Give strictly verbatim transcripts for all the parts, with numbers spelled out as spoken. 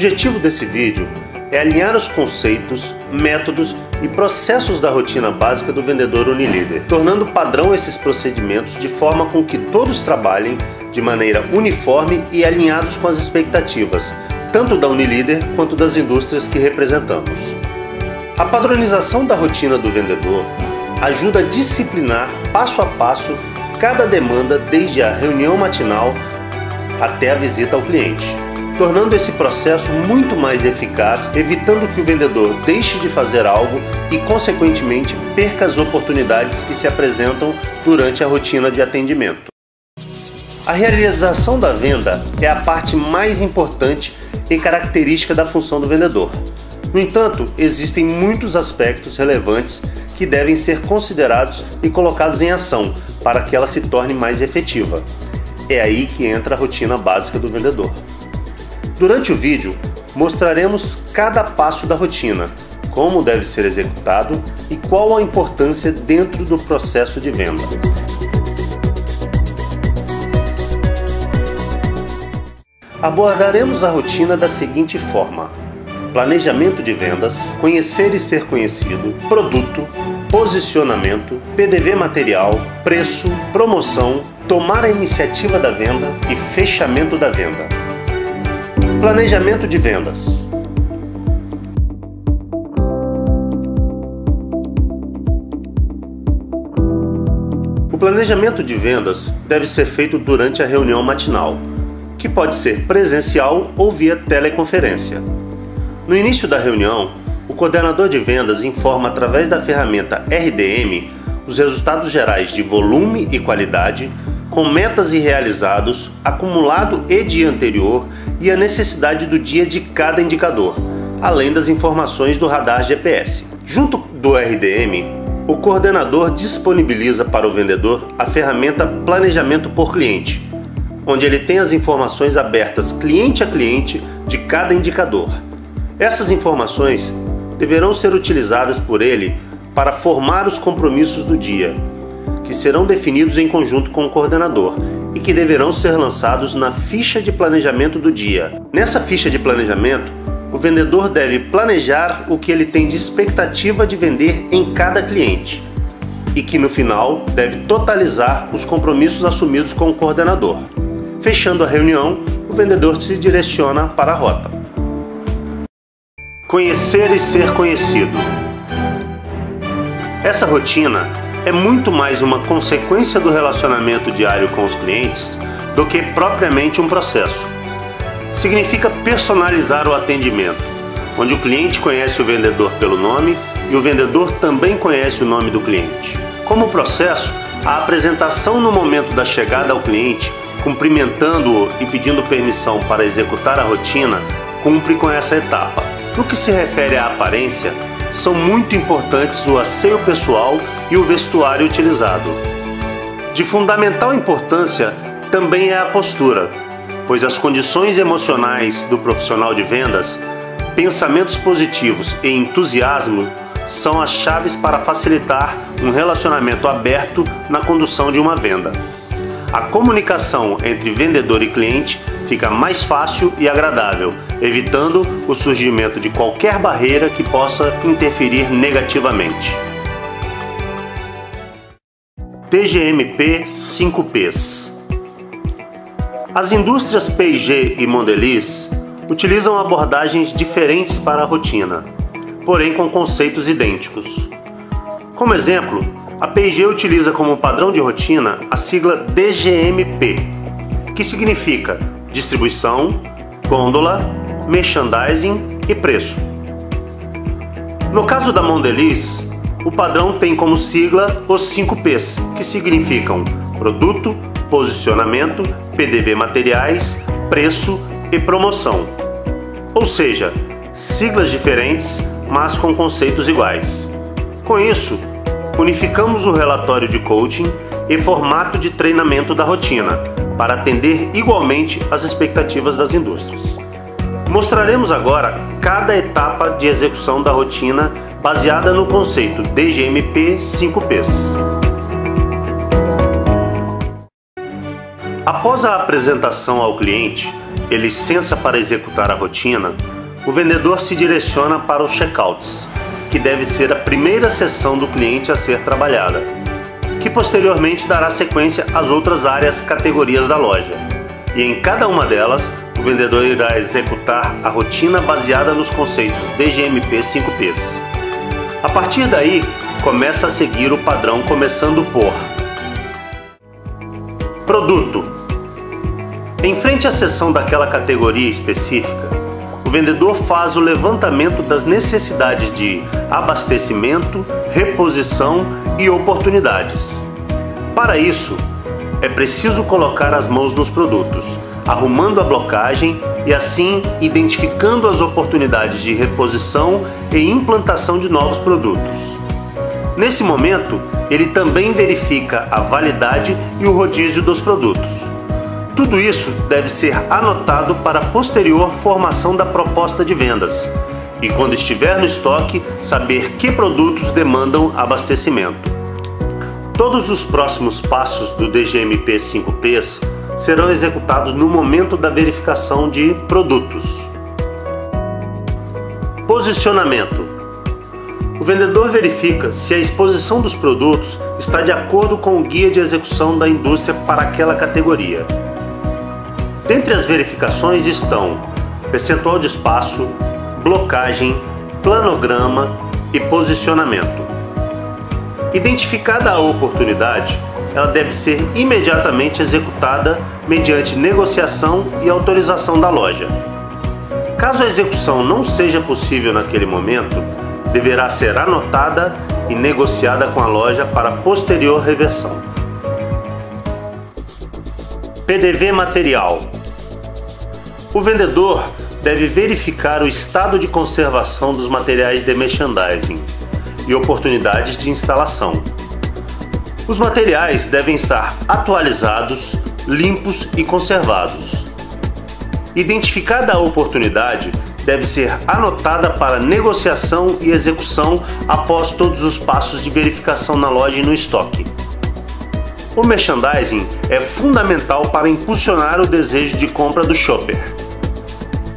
objetivo desse vídeo é alinhar os conceitos, métodos e processos da rotina básica do vendedor Unilíder, tornando padrão esses procedimentos de forma com que todos trabalhem de maneira uniforme e alinhados com as expectativas, tanto da Unilíder quanto das indústrias que representamos. A padronização da rotina do vendedor ajuda a disciplinar passo a passo cada demanda desde a reunião matinal até a visita ao cliente, tornando esse processo muito mais eficaz, evitando que o vendedor deixe de fazer algo e, consequentemente, perca as oportunidades que se apresentam durante a rotina de atendimento. A realização da venda é a parte mais importante e característica da função do vendedor. No entanto, existem muitos aspectos relevantes que devem ser considerados e colocados em ação para que ela se torne mais efetiva. É aí que entra a rotina básica do vendedor. Durante o vídeo, mostraremos cada passo da rotina, como deve ser executado e qual a importância dentro do processo de venda. Abordaremos a rotina da seguinte forma: planejamento de vendas, conhecer e ser conhecido, produto, posicionamento, P D V material, preço, promoção, tomar a iniciativa da venda e fechamento da venda. Planejamento de vendas. O planejamento de vendas deve ser feito durante a reunião matinal, que pode ser presencial ou via teleconferência. No início da reunião, o coordenador de vendas informa através da ferramenta R D M os resultados gerais de volume e qualidade, com metas e realizados, acumulado e dia anterior e a necessidade do dia de cada indicador, além das informações do radar G P S. Junto do R D M, o coordenador disponibiliza para o vendedor a ferramenta Planejamento por Cliente, onde ele tem as informações abertas cliente a cliente de cada indicador. Essas informações deverão ser utilizadas por ele para formar os compromissos do dia, que serão definidos em conjunto com o coordenador e que deverão ser lançados na ficha de planejamento do dia. Nessa ficha de planejamento, o vendedor deve planejar o que ele tem de expectativa de vender em cada cliente e que no final deve totalizar os compromissos assumidos com o coordenador. Fechando a reunião, o vendedor se direciona para a rota. Conhecer e ser conhecido. Essa rotina é muito mais uma consequência do relacionamento diário com os clientes do que propriamente um processo. Significa personalizar o atendimento, onde o cliente conhece o vendedor pelo nome e o vendedor também conhece o nome do cliente. Como processo, a apresentação no momento da chegada ao cliente, cumprimentando-o e pedindo permissão para executar a rotina, cumpre com essa etapa. No que se refere à aparência, são muito importantes o asseio pessoal e o vestuário utilizado. De fundamental importância também é a postura, pois as condições emocionais do profissional de vendas, pensamentos positivos e entusiasmo são as chaves para facilitar um relacionamento aberto na condução de uma venda. A comunicação entre vendedor e cliente fica mais fácil e agradável, evitando o surgimento de qualquer barreira que possa interferir negativamente. D G M P cinco Ps. As indústrias P e G e Mondelēz utilizam abordagens diferentes para a rotina, porém com conceitos idênticos. Como exemplo, a P e G utiliza como padrão de rotina a sigla D G M P, que significa distribuição, gôndola, merchandising e preço. No caso da Mondelēz, o padrão tem como sigla os cinco Ps, que significam produto, posicionamento, P D V materiais, preço e promoção. Ou seja, siglas diferentes, mas com conceitos iguais. Com isso, unificamos o relatório de coaching e formato de treinamento da rotina, para atender igualmente às expectativas das indústrias. Mostraremos agora cada etapa de execução da rotina baseada no conceito D G M P cinco Ps. Após a apresentação ao cliente, e licença para executar a rotina, o vendedor se direciona para os checkouts, que deve ser a primeira sessão do cliente a ser trabalhada, que posteriormente dará sequência às outras áreas categorias da loja. E em cada uma delas, o vendedor irá executar a rotina baseada nos conceitos D G M P cinco Ps. A partir daí, começa a seguir o padrão, começando por produto. Em frente à seção daquela categoria específica, o vendedor faz o levantamento das necessidades de abastecimento, reposição e oportunidades. Para isso, é preciso colocar as mãos nos produtos, arrumando a blocagem e assim identificando as oportunidades de reposição e implantação de novos produtos. Nesse momento, ele também verifica a validade e o rodízio dos produtos. Tudo isso deve ser anotado para a posterior formação da proposta de vendas e, quando estiver no estoque, saber que produtos demandam abastecimento. Todos os próximos passos do D G M P cinco Ps serão executados no momento da verificação de produtos. Posicionamento. O vendedor verifica se a exposição dos produtos está de acordo com o guia de execução da indústria para aquela categoria. Dentre as verificações estão percentual de espaço, blocagem, planograma e posicionamento. Identificada a oportunidade, ela deve ser imediatamente executada mediante negociação e autorização da loja. Caso a execução não seja possível naquele momento, deverá ser anotada e negociada com a loja para posterior reversão. P D V material. O vendedor deve verificar o estado de conservação dos materiais de merchandising e oportunidades de instalação. Os materiais devem estar atualizados, limpos e conservados. Identificada a oportunidade, deve ser anotada para negociação e execução após todos os passos de verificação na loja e no estoque. O merchandising é fundamental para impulsionar o desejo de compra do shopper,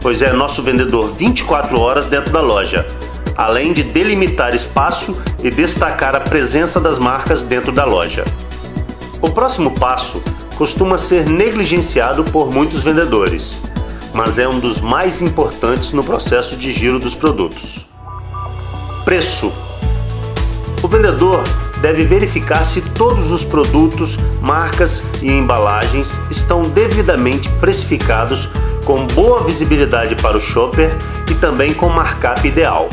pois é nosso vendedor vinte e quatro horas dentro da loja, além de delimitar espaço e destacar a presença das marcas dentro da loja. O próximo passo costuma ser negligenciado por muitos vendedores, mas é um dos mais importantes no processo de giro dos produtos. Preço. O vendedor deve verificar se todos os produtos, marcas e embalagens estão devidamente precificados, com boa visibilidade para o shopper e também com markup ideal.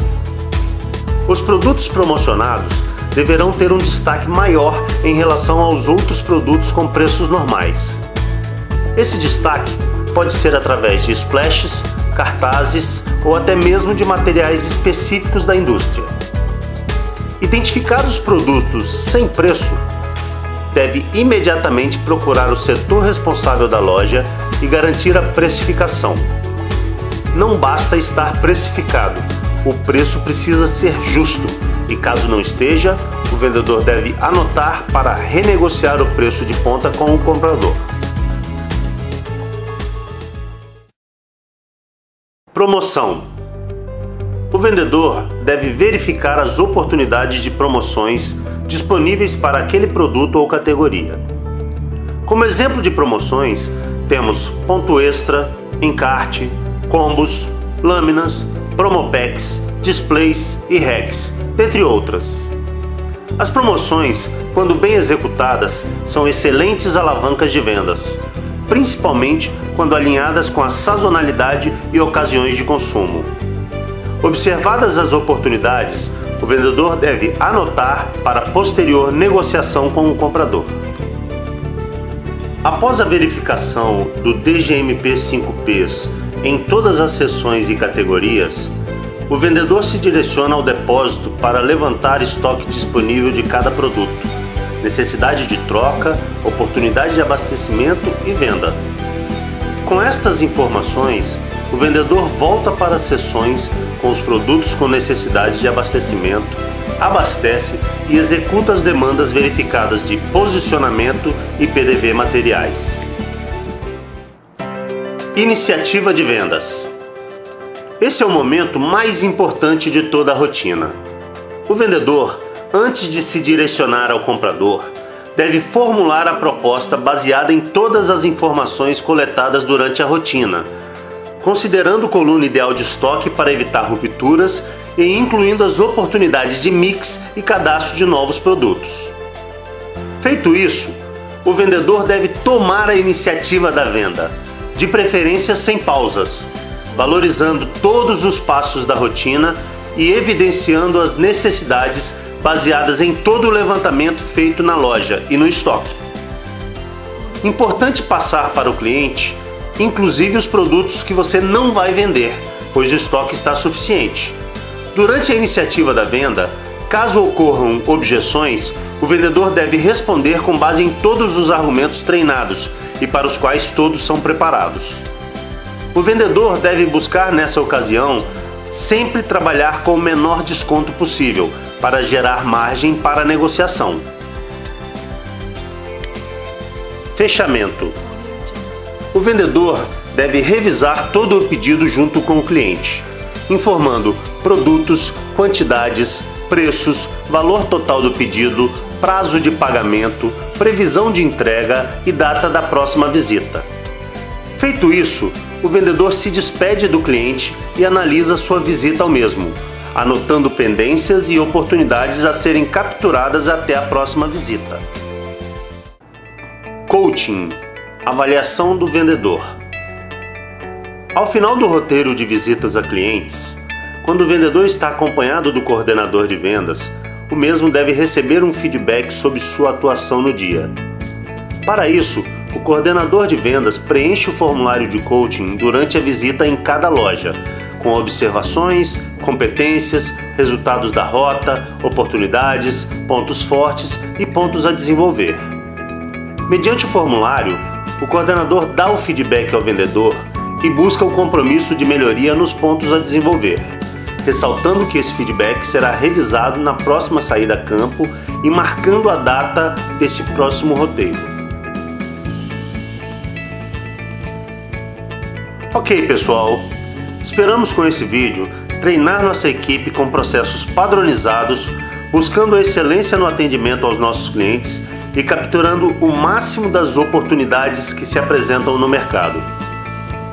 Os produtos promocionados deverão ter um destaque maior em relação aos outros produtos com preços normais. Esse destaque pode ser através de splashes, cartazes ou até mesmo de materiais específicos da indústria. Identificados os produtos sem preço, deve imediatamente procurar o setor responsável da loja e garantir a precificação. Não basta estar precificado, o preço precisa ser justo e, caso não esteja, o vendedor deve anotar para renegociar o preço de ponta com o comprador. Promoção. O vendedor deve verificar as oportunidades de promoções disponíveis para aquele produto ou categoria. Como exemplo de promoções, temos ponto extra, encarte, combos, lâminas, promopacks, displays e racks, dentre outras. As promoções, quando bem executadas, são excelentes alavancas de vendas, principalmente quando alinhadas com a sazonalidade e ocasiões de consumo. Observadas as oportunidades, o vendedor deve anotar para posterior negociação com o comprador. Após a verificação do D G M P cinco Ps em todas as seções e categorias, o vendedor se direciona ao depósito para levantar estoque disponível de cada produto, necessidade de troca, oportunidade de abastecimento e venda. Com estas informações, o vendedor volta para as seções com os produtos com necessidade de abastecimento, abastece e executa as demandas verificadas de posicionamento e P D V materiais. Iniciativa de vendas. Esse é o momento mais importante de toda a rotina. O vendedor, antes de se direcionar ao comprador, deve formular a proposta baseada em todas as informações coletadas durante a rotina, considerando coluna ideal de estoque para evitar rupturas e incluindo as oportunidades de mix e cadastro de novos produtos. Feito isso, o vendedor deve tomar a iniciativa da venda, de preferência sem pausas, valorizando todos os passos da rotina e evidenciando as necessidades baseadas em todo o levantamento feito na loja e no estoque. Importante passar para o cliente, inclusive os produtos que você não vai vender, pois o estoque está suficiente. Durante a iniciativa da venda, caso ocorram objeções, o vendedor deve responder com base em todos os argumentos treinados e para os quais todos são preparados. O vendedor deve buscar, nessa ocasião, sempre trabalhar com o menor desconto possível para gerar margem para a negociação. Fechamento. O vendedor deve revisar todo o pedido junto com o cliente, informando produtos, quantidades, preços, valor total do pedido, prazo de pagamento, previsão de entrega e data da próxima visita. Feito isso, o vendedor se despede do cliente e analisa sua visita ao mesmo, anotando pendências e oportunidades a serem capturadas até a próxima visita. Coaching – avaliação do vendedor. Ao final do roteiro de visitas a clientes, quando o vendedor está acompanhado do coordenador de vendas, o mesmo deve receber um feedback sobre sua atuação no dia. Para isso, o coordenador de vendas preenche o formulário de coaching durante a visita em cada loja, com observações, competências, resultados da rota, oportunidades, pontos fortes e pontos a desenvolver. Mediante o formulário, o coordenador dá o feedback ao vendedor e busca o compromisso de melhoria nos pontos a desenvolver, ressaltando que esse feedback será revisado na próxima saída a campo e marcando a data desse próximo roteiro. Ok, pessoal, esperamos com esse vídeo treinar nossa equipe com processos padronizados, buscando a excelência no atendimento aos nossos clientes e capturando o máximo das oportunidades que se apresentam no mercado.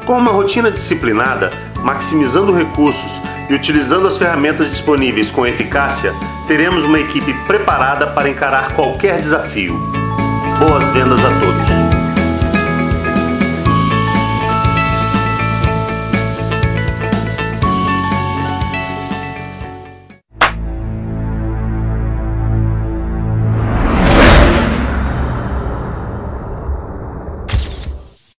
Com uma rotina disciplinada, maximizando recursos e utilizando as ferramentas disponíveis com eficácia, teremos uma equipe preparada para encarar qualquer desafio. Boas vendas a todos!